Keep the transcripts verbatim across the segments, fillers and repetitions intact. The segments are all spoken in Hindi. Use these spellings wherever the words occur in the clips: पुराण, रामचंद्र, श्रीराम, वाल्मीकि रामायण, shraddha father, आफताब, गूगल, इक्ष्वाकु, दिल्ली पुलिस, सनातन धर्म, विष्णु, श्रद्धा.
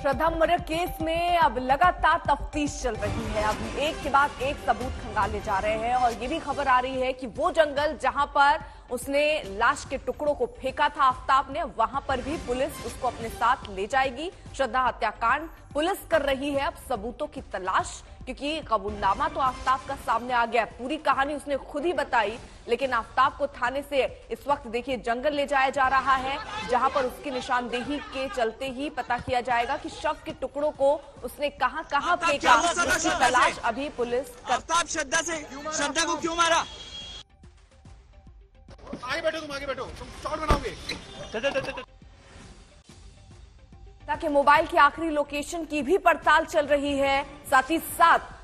श्रद्धा मर्डर केस में अब लगातार तफ्तीश चल रही है। अब एक के बाद एक सबूत खंगाले जा रहे हैं और ये भी खबर आ रही है कि वो जंगल जहां पर उसने लाश के टुकड़ों को फेंका था आफताब ने, वहां पर भी पुलिस उसको अपने साथ ले जाएगी। श्रद्धा हत्याकांड पुलिस कर रही है अब सबूतों की तलाश, क्योंकि कबूलनामा तो आफताब का सामने आ गया, पूरी कहानी उसने खुद ही बताई, लेकिन आफताब को थाने से इस वक्त देखिए जंगल ले जाया जा रहा है, जहां पर उसकी निशानदेही के चलते ही पता किया जाएगा कि शव के टुकड़ों को उसने कहां कहां फेंका। उसकी तलाश अभी पुलिस कर... आफताब श्रद्धा से श्रद्धा को क्यों मारा? आगे बैठो, तुम आगे बैठो, तुम शॉट बनाओगे। ताकि मोबाइल की आखिरी लोकेशन की भी पड़ताल चल रही है, साथ ही साथ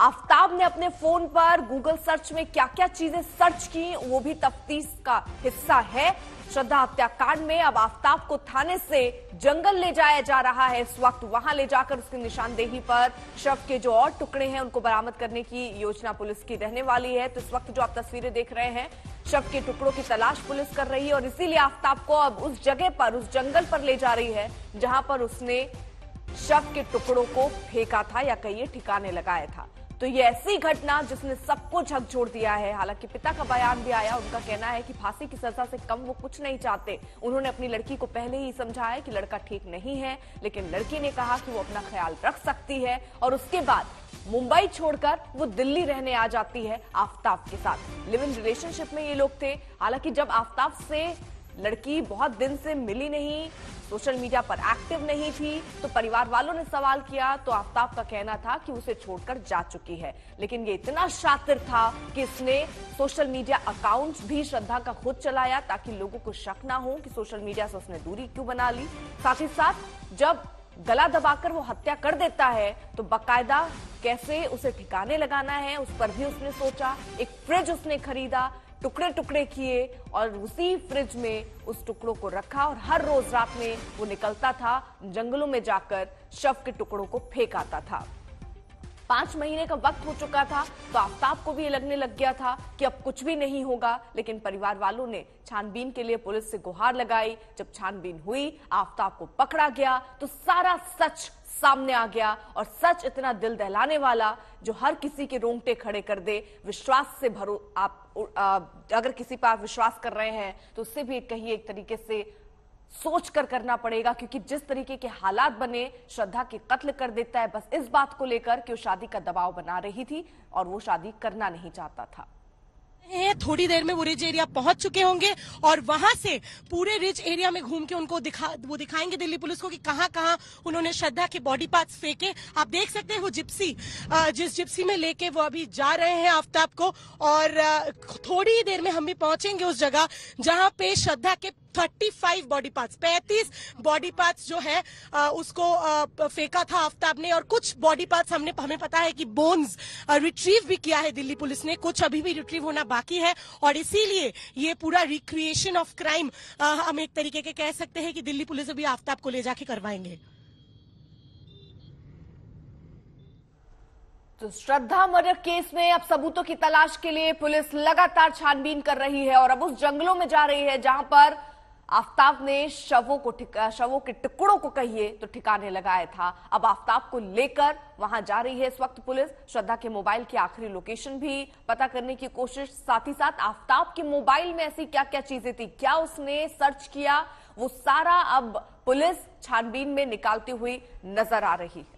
आफताब ने अपने फोन पर गूगल सर्च में क्या क्या चीजें सर्च की वो भी तफ्तीश का हिस्सा है। श्रद्धा हत्याकांड में अब आफताब को थाने से जंगल ले जाया जा रहा है इस वक्त, वहां ले जाकर उसकी निशानदेही पर शव के जो और टुकड़े हैं उनको बरामद करने की योजना पुलिस की रहने वाली है। तो इस वक्त जो आप तस्वीरें देख रहे हैं शव के टुकड़ों की तलाश पुलिस कर रही है और इसीलिए आफताब को अब उस जगह पर, उस जंगल पर ले जा रही है जहां पर उसने शव के टुकड़ों को फेंका था या कहिए ठिकाने लगाया था। तो ये ऐसी घटना जिसने सबको झकझोर दिया है। हालांकि पिता का बयान भी आया, उनका कहना है कि फांसी की सजा से कम वो कुछ नहीं चाहते। उन्होंने अपनी लड़की को पहले ही समझाया कि लड़का ठीक नहीं है, लेकिन लड़की ने कहा कि वो अपना ख्याल रख सकती है और उसके बाद मुंबई छोड़कर वो दिल्ली रहने आ जाती है आफताब के साथ। लिव इन रिलेशनशिप में ये लोग थे। हालांकि जब आफताब से लड़की बहुत दिन से मिली नहीं, सोशल मीडिया पर एक्टिव नहीं थी, तो परिवार वालों ने सवाल किया तो आफताब का कहना था कि उसे छोड़कर जा चुकी है, लेकिन ये इतना शातिर था कि इसने सोशल मीडिया अकाउंट भी श्रद्धा का खुद चलाया ताकि लोगों को शक ना हो कि सोशल मीडिया से उसने दूरी क्यों बना ली। साथ ही साथ जब गला दबाकर वो हत्या कर देता है तो बाकायदा कैसे उसे ठिकाने लगाना है उस पर भी उसने सोचा। एक फ्रिज उसने खरीदा, टुकड़े टुकड़े किए और उसी फ्रिज में उस टुकड़ों को रखा और हर रोज रात में वो निकलता था, जंगलों में जाकर शव के टुकड़ों को फेंक आता था। पांच महीने का वक्त हो चुका था तो आफताब को भी ये लगने लग गया था कि अब कुछ भी नहीं होगा, लेकिन परिवार वालों ने छानबीन के लिए पुलिस से गुहार लगाई। जब छानबीन हुई, आफताब को पकड़ा गया तो सारा सच सामने आ गया और सच इतना दिल दहलाने वाला जो हर किसी के रोंगटे खड़े कर दे। विश्वास से भरो, आप आ, अगर किसी पर आप विश्वास कर रहे हैं तो उससे भी कहीं एक तरीके से सोच कर करना पड़ेगा, क्योंकि जिस तरीके के हालात बने, श्रद्धा के कत्ल कर देता है बस इस बात को लेकर कि वो शादी का दबाव बना रही थी और वो शादी करना नहीं चाहता था। थोड़ी देर में वो रिज एरिया पहुंच चुके होंगे और वहां से पूरे रिज एरिया में घूम के उनको दिखा वो दिखाएंगे दिल्ली पुलिस को कि कहां कहां उन्होंने श्रद्धा के बॉडी पार्ट्स फेंके। आप देख सकते हैं वो जिप्सी, जिस जिप्सी में लेके वो अभी जा रहे हैं आफताब को, और थोड़ी ही देर में हम भी पहुंचेंगे उस जगह जहां पे श्रद्धा के पैंतीस बॉडी पार्ट्स पैंतीस बॉडी पार्ट्स जो है आ, उसको आ, फेंका था आफताब ने। और कुछ बॉडी पार्ट्स हमने हमें पता है कि बोन्स रिट्रीव भी किया है दिल्ली पुलिस ने, कुछ अभी भी रिट्रीव होना बाकी है और इसीलिए ये पूरा रिक्रिएशन ऑफ क्राइम हम एक तरीके के कह सकते हैं कि दिल्ली पुलिस अभी आफताब को ले जाके करवाएंगे। तो श्रद्धा मर्डर केस में अब सबूतों की तलाश के लिए पुलिस लगातार छानबीन कर रही है और अब उस जंगलों में जा रही है जहां पर आफताब ने शवों को शवों के टुकड़ों को कहिए तो ठिकाने लगाया था। अब आफताब को लेकर वहां जा रही है इस वक्त पुलिस। श्रद्धा के मोबाइल की आखिरी लोकेशन भी पता करने की कोशिश, साथ ही साथ आफताब के मोबाइल में ऐसी क्या क्या चीजें थी, क्या उसने सर्च किया, वो सारा अब पुलिस छानबीन में निकालती हुई नजर आ रही है।